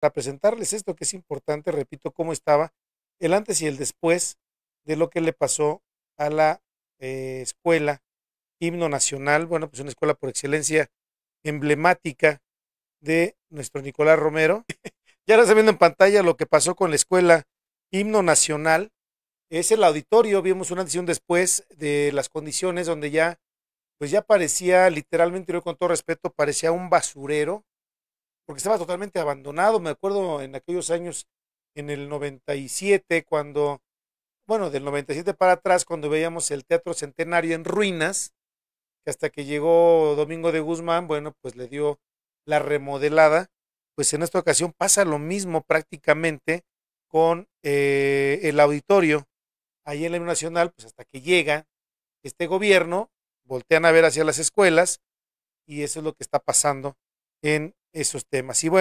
para presentarles esto que es importante, repito, cómo estaba el antes y el después de lo que le pasó a la Escuela Himno Nacional, bueno, pues una escuela por excelencia emblemática de nuestro Nicolás Romero. Ya ahora está viendo en pantalla lo que pasó con la Escuela Himno Nacional. Es el auditorio, vimos un antes y un después de las condiciones donde ya, pues ya parecía literalmente, yo con todo respeto, parecía un basurero, porque estaba totalmente abandonado. Me acuerdo en aquellos años, en el 97, cuando, bueno, del 97 para atrás, cuando veíamos el Teatro Centenario en ruinas, que hasta que llegó Domingo de Guzmán, bueno, pues le dio la remodelada. Pues en esta ocasión pasa lo mismo prácticamente con el auditorio. Ahí en la Unión Nacional, pues hasta que llega este gobierno, voltean a ver hacia las escuelas y eso es lo que está pasando en esos temas. Y bueno,